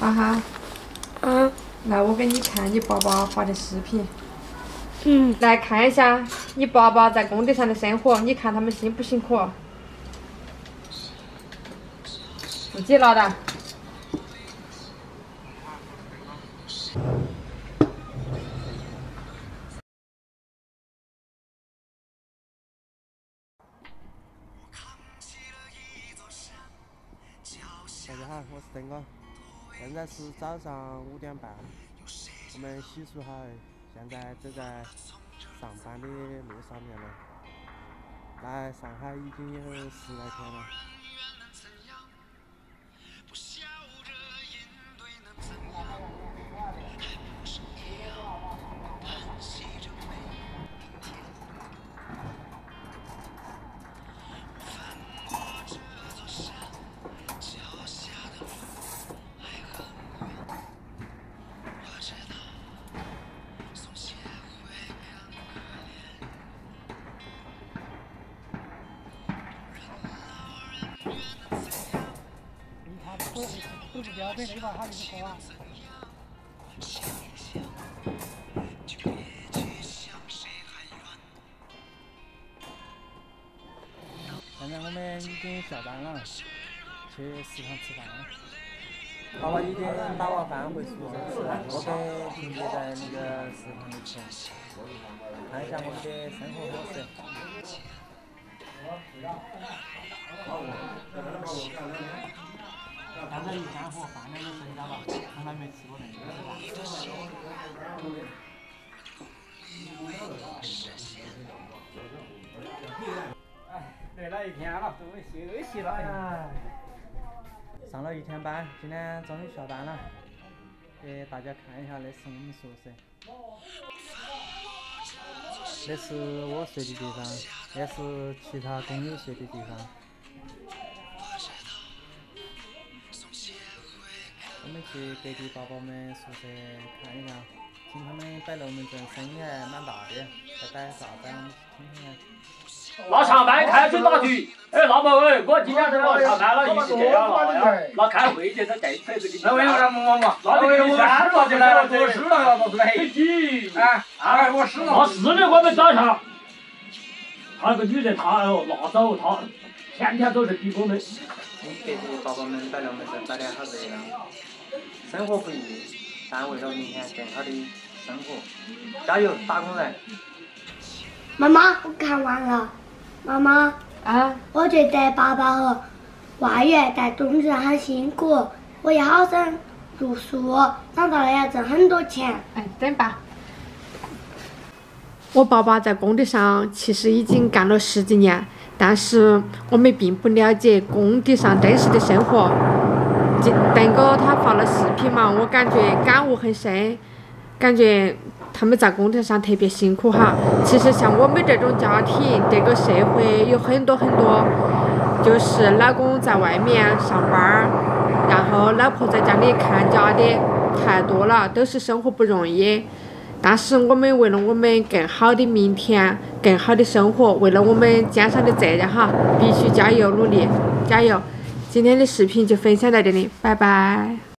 哈哈。嗯。来，我给你看你爸爸发的视频。嗯。来看一下你爸爸在工地上的生活，你看他们辛不辛苦？自己拿的。 大家好，我是邓哥，现在是早上5点半，我们洗漱好，现在走在上班的路上面了。来上海已经有10来天了。不标配的话，他就是说啊。现在我们已经下班了，去食堂吃饭了。爸爸已经打完饭回宿舍吃饭，我给停留在那个食堂里头，看一下我们的生活伙食。刚才你干活饭都没吃到吧？从来没吃过那个是吧？哎，累了一天了，终于休息了。哎，上了1天班，今天终于下班了。给大家看一下，那是我们宿舍。那是我睡的地方，也是其他工友睡的地方。 我们去隔壁宝宝们宿舍看一下，听他们摆龙门阵，声音还蛮大的，在摆啥子？听听。那上班开水打局，哎，那么喂，我今天在那上班了，又这样了，那开会去，他这辈子给。那我让我嘛，那得我干了就来了，做事了，老子嘿。嘿。哎，哎，我是。那是的，我们早上，他那个女人，她哦，辣手，她天天都是逼我们。我们隔壁宝宝们摆龙门阵，摆得好热闹。 生活不易，但为了明天更好的生活，加油，打工人！妈妈，我看完了。妈妈，啊，我觉得爸爸和外爷在工地上很辛苦，我也好想读书，长大了要挣很多钱。哎，对吧？我爸爸在工地上其实已经干了10几年，但是我们并不了解工地上真实的生活。 邓哥他发了视频嘛，我感觉感悟很深，感觉他们在工地上特别辛苦哈。其实像我们这种家庭，这个社会有很多，就是老公在外面上班，然后老婆在家里看家的太多了，都是生活不容易。但是我们为了我们更好的明天，更好的生活，为了我们肩上的责任哈，必须加油努力，加油！ 今天的视频就分享到这里，拜拜。